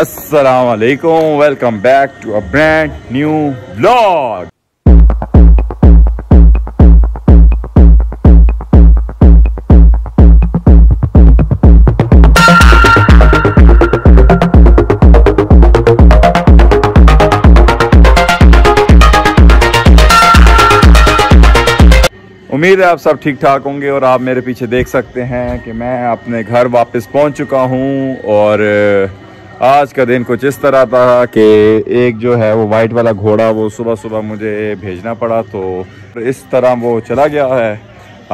अस्सलाम वालेकुम, welcome back to a brand new vlog. उम्मीद है आप सब ठीक ठाक होंगे और आप मेरे पीछे देख सकते हैं कि मैं अपने घर वापस पहुंच चुका हूं। और आज का दिन कुछ इस तरह था कि एक जो है वो वाइट वाला घोड़ा वो सुबह सुबह मुझे भेजना पड़ा, तो इस तरह वो चला गया है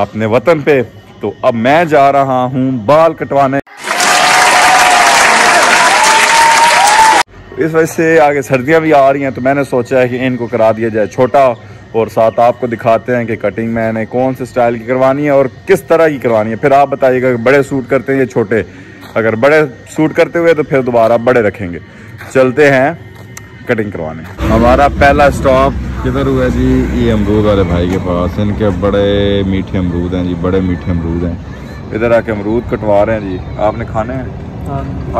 अपने वतन पे। तो अब मैं जा रहा हूँ बाल कटवाने, इस वजह से आगे सर्दियाँ भी आ रही हैं, तो मैंने सोचा है कि इनको करा दिया जाए छोटा और साथ आपको दिखाते हैं कि कटिंग मैंने कौन से स्टाइल की करवानी है और किस तरह की करवानी है। फिर आप बताइएगा बड़े सूट करते हैं या छोटे, अगर बड़े सूट करते हुए तो फिर दोबारा बड़े रखेंगे। चलते हैं कटिंग करवाने। हमारा पहला स्टॉप किधर हुआ जी? ये अमरूद वाले भाई के पास। इनके बड़े मीठे अमरूद हैं जी, बड़े मीठे अमरूद हैं। इधर आके अमरूद कटवा रहे हैं जी। आपने खाने हैं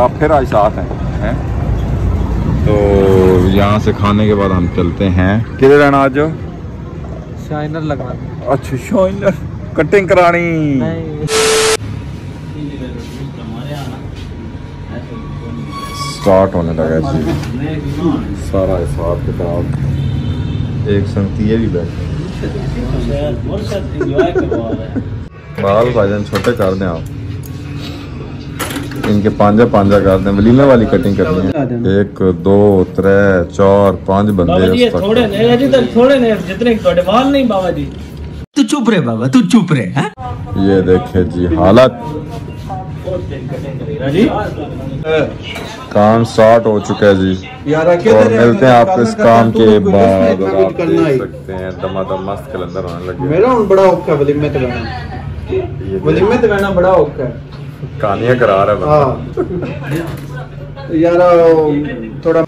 आप? फिर आज साथ हैं तो यहाँ से खाने के बाद हम चलते हैं किधर रहना आज? जो शाइनर लगवाना। अच्छा शाइनर कटिंग करानी स्टार्ट होने लगा जी। सारा हिसाब किताब एक संगति ये भी बाल भाजन छोटे कर दें आप, इनके पांजा पांजा कर दें। वलीमा वाली कटिंग करनी है। 1 2 3 4 5 बंदे थोड़े जितने बाल नहीं। बाबा जी तू चुप रहे, बाबा तू चुप रहे। ये देखे जी हालत, काम स्टार्ट हो चुका है जी। और मिलते हैं आपको इस काम के बाद। आप देख सकते हैं दमादम मस्त कलंदर आने लगे। मेरा उन बड़ा औखा वलीमे ते रहना बड़ा औखा है। कहानियां करा रहा है हां यार, थोड़ा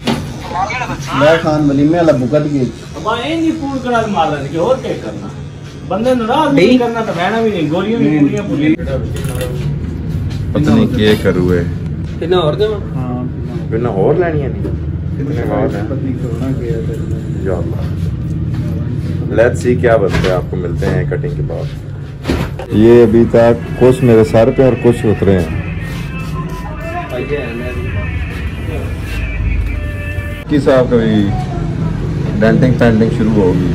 मैं खान वलीमे वाला भुगत गई। अब आए नहीं पूर्ण करा मार रहे कि और क्या करना बंदे नाराज नहीं करना, तो रहना भी नहीं गोलियां भी पूरी। पता नहीं क्या करूँ है बिना और दे हां बिना और लेनी है नहीं। इतने बात है पता नहीं कोना किया था या अल्लाह। लेट्स सी क्या बनता है। आपको मिलते हैं कटिंग के बाद। ये अभी तक कुछ मेरे सर पे और कुछ उतरे हैं। ये कि साहब कभी डेंटिंग पेंटिंग शुरू होगी।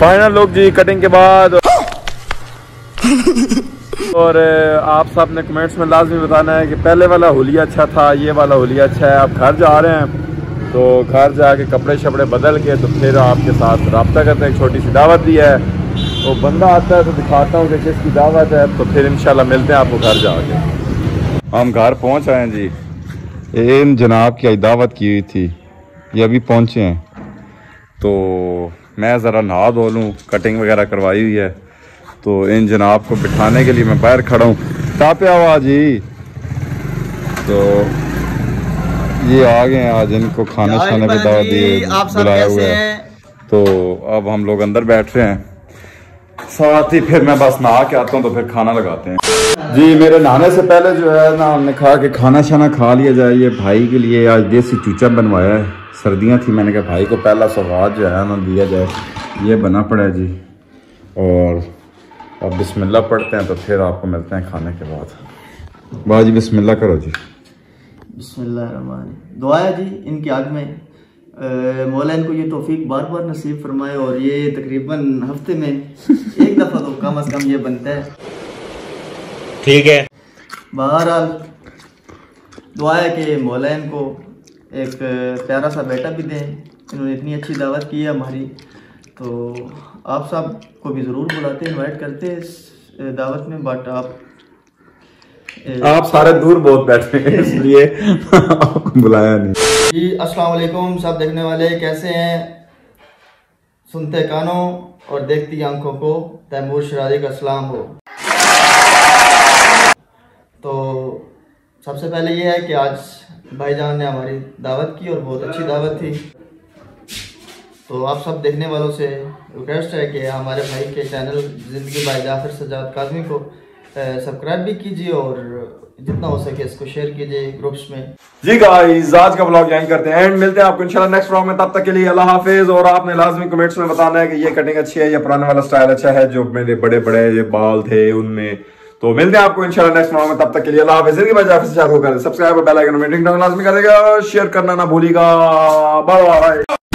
फाइनल लुक जी कटिंग के बाद। और आप सब ने कमेंट्स में लाजमी बताना है कि पहले वाला होलिया अच्छा था, ये वाला होलिया अच्छा है। आप घर जा रहे हैं तो घर जाके कपड़े शपड़े बदल के तो फिर आपके साथ रब्ता करते हैं। एक छोटी सी दावत दी है, वो तो बंदा आता है तो दिखाता हूँ कि किसकी दावत है। तो फिर इंशाल्लाह मिलते हैं आपको घर जाके। हम घर पहुँच आए हैं जी। इन जनाब की दावत की हुई थी, ये अभी पहुँचे हैं। तो मैं ज़रा नहा धो लूँ, कटिंग वगैरह करवाई हुई है। तो इन जनाब को बिठाने के लिए मैं बाहर खड़ा हूँ। टापे आवा जी। तो ये आ गए आज, इनको खाने शाने पे दावत दी, बुलाया हुआ है। तो अब हम लोग अंदर बैठ रहे हैं साथ ही। फिर मैं बस नहा के आता हूँ तो फिर खाना लगाते हैं जी। मेरे नहाने से पहले जो है ना हमने कहा कि खाना शाना खा लिया जाए। ये भाई के लिए आज देसी चूचा बनवाया है। सर्दियाँ थी, मैंने कहा भाई को पहला सौगात जो है ना दिया जाए। ये बना पड़ा है जी। और अब बिस्मिल्लाह पढ़ते हैं तो फिर आपको मिलते हैं खाने के बाद। बाजी बिस्मिल्लाह करो जी। बिस्मिल्लाह रहमान दुआ है जी इनकी आग में। मौला इनको ये तौफीक बार बार नसीब फरमाए। और ये तकरीबन हफ्ते में एक दफ़ा तो कम अज़ कम ये बनता है। ठीक है, बहरहाल दुआ है कि मौला इनको एक प्यारा सा बेटा भी दें। इन्होंने इतनी अच्छी दावत की है हमारी, तो आप सब को भी ज़रूर बुलाते, इनवाइट करते हैं इस दावत में। बट आप सारे दूर बहुत बैठे हैं इसलिए आपको बुलाया नहीं जी। अस्सलाम वालेकुम सब देखने वाले, कैसे हैं? सुनते कानों और देखती आंखों को तैमूर शिराज़ी का सलाम हो। तो सबसे पहले ये है कि आज भाईजान ने हमारी दावत की और बहुत अच्छी दावत थी। तो आप सब देखने वालों से रिक्वेस्ट है कि हमारे भाई के चैनल जिंदगी बाय जाफर सज्जाद को सब्सक्राइब भी कीजिए और जितना हो सके इसको शेयर कीजिए ग्रुप्स में। जी गाइस, आज का ब्लॉग ज्वाइन करते हैं एंड मिलते हैं आपको इंशाल्लाह नेक्स्ट ब्लॉग में। तब तक के लिए अल्लाह हाफिज। और आपने लाजमी कमेंट्स में बताना है कि ये कटिंग अच्छी है या पुराने वाला स्टाइल अच्छा है जो मेरे बड़े बड़े ये बाल थे उनमें। तो मिलते हैं आपको इंशाल्लाह नेक्स्ट ब्लॉग में। तब तक के लिए अल्लाह हाफिज। जिंदगी बाय जाफर सज्जाद को करें सब्सक्राइब और बेल आइकन में टिक टॉक लाजमी करेगा, शेयर करना ना भूलिएगा। Bye bye.